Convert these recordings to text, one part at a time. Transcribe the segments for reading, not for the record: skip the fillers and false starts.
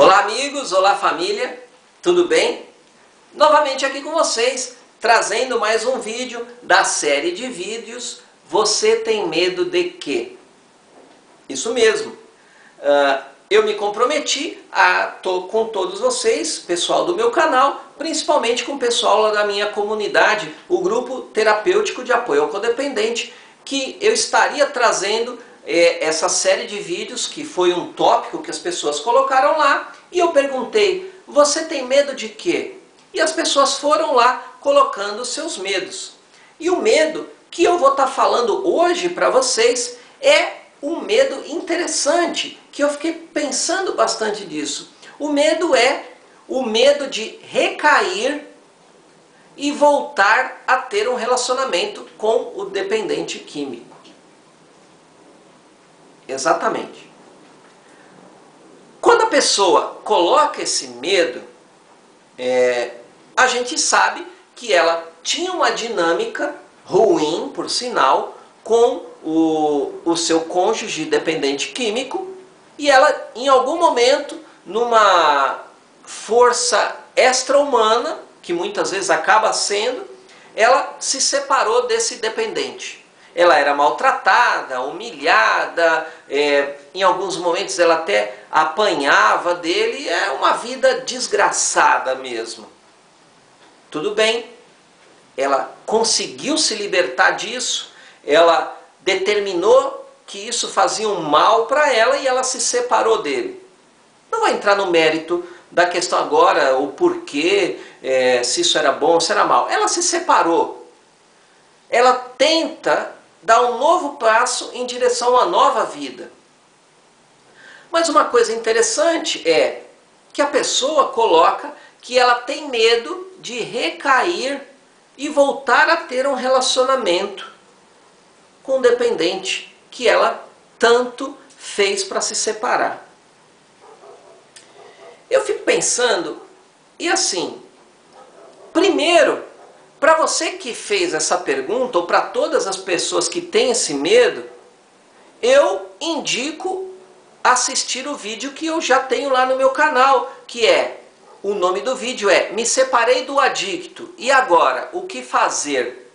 Olá amigos, olá família, tudo bem? Novamente aqui com vocês, trazendo mais um vídeo da série de vídeos Você tem medo de quê? Isso mesmo, eu me comprometi com todos vocês, pessoal do meu canal, principalmente com o pessoal lá da minha comunidade, o Grupo Terapêutico de Apoio ao Codependente, que eu estaria trazendo essa série de vídeos, que foi um tópico que as pessoas colocaram lá, e eu perguntei, você tem medo de quê? E as pessoas foram lá colocando seus medos. E o medo que eu vou estar falando hoje para vocês é um medo interessante, que eu fiquei pensando bastante disso. O medo é o medo de recair e voltar a ter um relacionamento com o dependente químico. Exatamente. Quando a pessoa coloca esse medo, a gente sabe que ela tinha uma dinâmica ruim, por sinal, com o seu cônjuge dependente químico, e ela, em algum momento, numa força extra-humana, que muitas vezes acaba sendo, ela se separou desse dependente. Ela era maltratada, humilhada, em alguns momentos ela até apanhava dele, é uma vida desgraçada mesmo. Tudo bem, ela conseguiu se libertar disso, ela determinou que isso fazia um mal para ela e ela se separou dele. Não vou entrar no mérito da questão agora, o porquê, se isso era bom ou se era mal. Ela se separou, ela tenta dar um novo passo em direção a uma nova vida. Mas uma coisa interessante é que a pessoa coloca que ela tem medo de recair e voltar a ter um relacionamento com o dependente que ela tanto fez para se separar. Eu fico pensando, e assim, primeiro, para você que fez essa pergunta, ou para todas as pessoas que têm esse medo, eu indico assistir o vídeo que eu já tenho lá no meu canal, que é, o nome do vídeo é Me Separei do Adicto, e agora, o que fazer?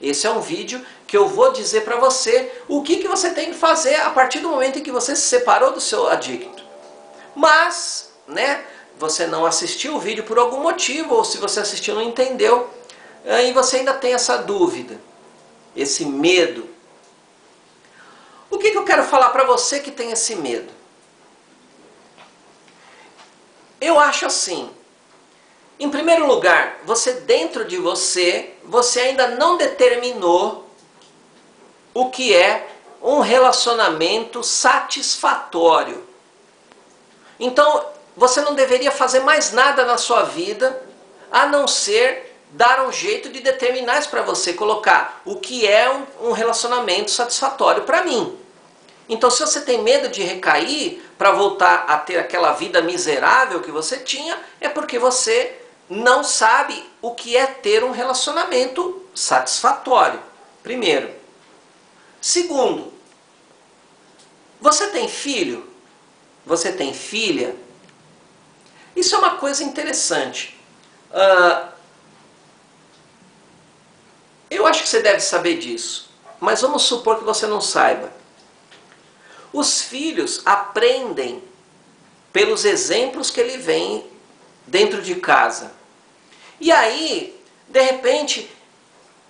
Esse é um vídeo que eu vou dizer para você o que você tem que fazer a partir do momento em que você se separou do seu adicto. Mas, né, você não assistiu o vídeo por algum motivo, ou se você assistiu não entendeu, e você ainda tem essa dúvida, esse medo. O que eu quero falar para você que tem esse medo? Eu acho assim, em primeiro lugar, você dentro de você, você ainda não determinou o que é um relacionamento satisfatório. Então, você não deveria fazer mais nada na sua vida, a não ser dar um jeito de determinar isso para você, colocar o que é um relacionamento satisfatório para mim. Então, se você tem medo de recair para voltar a ter aquela vida miserável que você tinha, é porque você não sabe o que é ter um relacionamento satisfatório, primeiro. Segundo, você tem filho? Você tem filha? Isso é uma coisa interessante. Eu acho que você deve saber disso, mas vamos supor que você não saiba. Os filhos aprendem pelos exemplos que ele vê dentro de casa. E aí, de repente,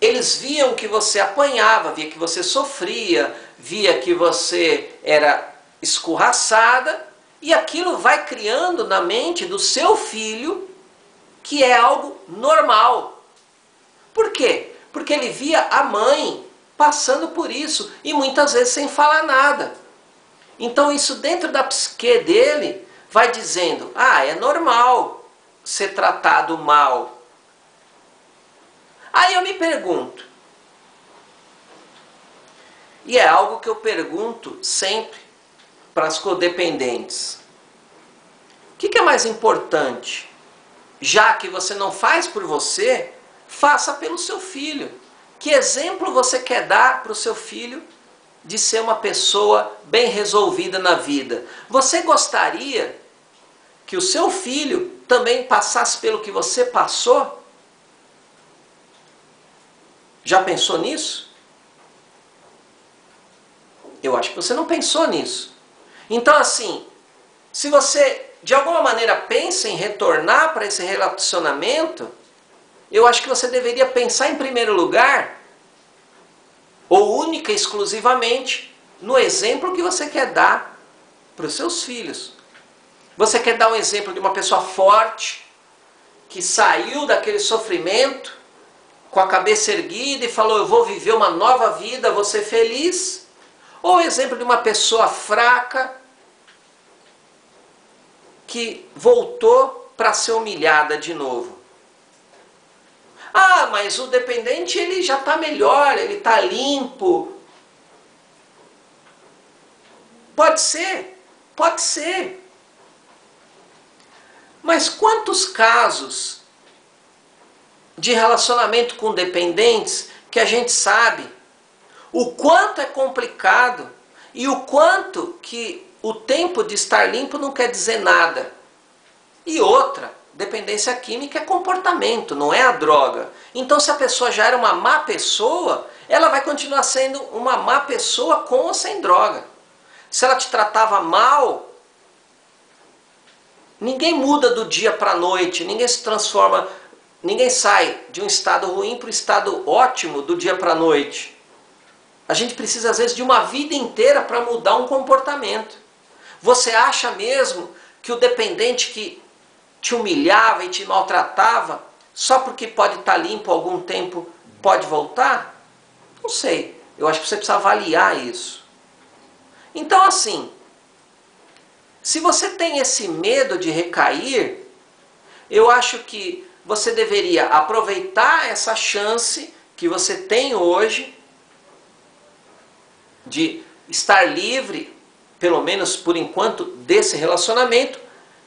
eles viam que você apanhava, via que você sofria, via que você era escorraçada, e aquilo vai criando na mente do seu filho que é algo normal. Por quê? Porque ele via a mãe passando por isso, e muitas vezes sem falar nada. Então isso dentro da psique dele vai dizendo, é normal ser tratado mal. Aí eu me pergunto, e é algo que eu pergunto sempre para as codependentes, o que é mais importante? Já que você não faz por você, faça pelo seu filho. Que exemplo você quer dar para o seu filho de ser uma pessoa bem resolvida na vida? Você gostaria que o seu filho também passasse pelo que você passou? Já pensou nisso? Eu acho que você não pensou nisso. Então, assim, se você de alguma maneira pensa em retornar para esse relacionamento, eu acho que você deveria pensar em primeiro lugar, ou única e exclusivamente, no exemplo que você quer dar para os seus filhos. Você quer dar um exemplo de uma pessoa forte, que saiu daquele sofrimento, com a cabeça erguida e falou, eu vou viver uma nova vida, vou ser feliz? Ou o exemplo de uma pessoa fraca, que voltou para ser humilhada de novo? Ah, mas o dependente ele já está melhor, ele está limpo. Pode ser, pode ser. Mas quantos casos de relacionamento com dependentes que a gente sabe o quanto é complicado e o quanto que o tempo de estar limpo não quer dizer nada. E outra, dependência química é comportamento, não é a droga. Então se a pessoa já era uma má pessoa, ela vai continuar sendo uma má pessoa com ou sem droga. Se ela te tratava mal, ninguém muda do dia para a noite, ninguém se transforma, ninguém sai de um estado ruim para o estado ótimo do dia para a noite. A gente precisa às vezes de uma vida inteira para mudar um comportamento. Você acha mesmo que o dependente que te humilhava e te maltratava, só porque pode estar limpo algum tempo, pode voltar? Não sei, eu acho que você precisa avaliar isso. Então assim, se você tem esse medo de recair, eu acho que você deveria aproveitar essa chance que você tem hoje de estar livre, pelo menos por enquanto, desse relacionamento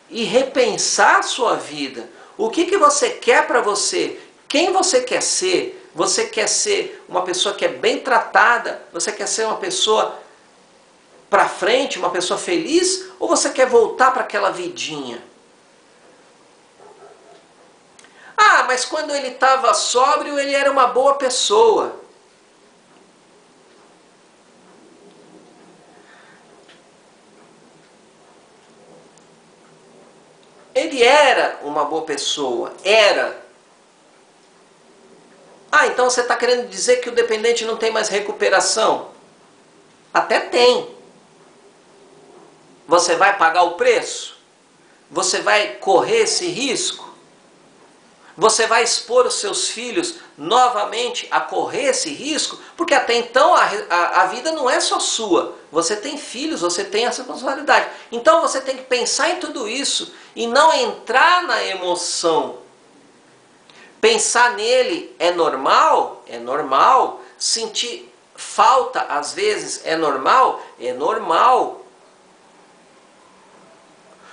e repensar a sua vida. O que você quer para você? Quem você quer ser? Você quer ser uma pessoa que é bem tratada? Você quer ser uma pessoa para frente, uma pessoa feliz, ou você quer voltar para aquela vidinha? Ah, mas quando ele estava sóbrio, ele era uma boa pessoa. Ele era uma boa pessoa, era. Ah, então você está querendo dizer que o dependente não tem mais recuperação? Até tem. Você vai pagar o preço? Você vai correr esse risco? Você vai expor os seus filhos novamente a correr esse risco? Porque até então a vida não é só sua. Você tem filhos, você tem essa responsabilidade. Então você tem que pensar em tudo isso e não entrar na emoção. Pensar nele é normal? É normal. Sentir falta às vezes é normal? É normal.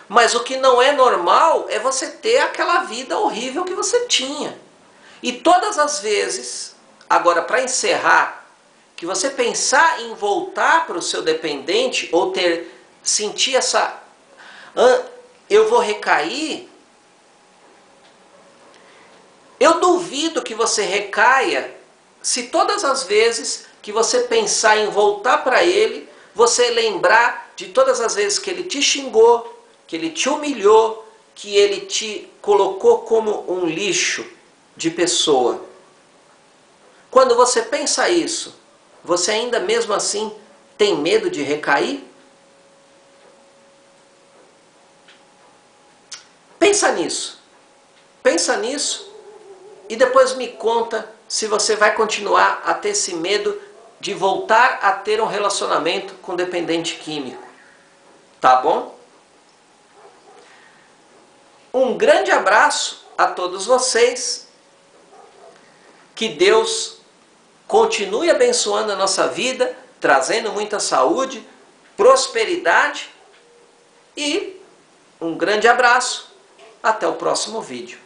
Mas o que não é normal é você ter aquela vida horrível que você tinha. E todas as vezes, agora para encerrar, que você pensar em voltar para o seu dependente, ou sentir essa, eu vou recair, eu duvido que você recaia se todas as vezes que você pensar em voltar para ele, você lembrar de todas as vezes que ele te xingou, que ele te humilhou, que ele te colocou como um lixo de pessoa. Quando você pensa isso, você ainda mesmo assim tem medo de recair? Pensa nisso e depois me conta se você vai continuar a ter esse medo de voltar a ter um relacionamento com dependente químico, tá bom? Um grande abraço a todos vocês, que Deus continue abençoando a nossa vida, trazendo muita saúde, prosperidade e um grande abraço, até o próximo vídeo.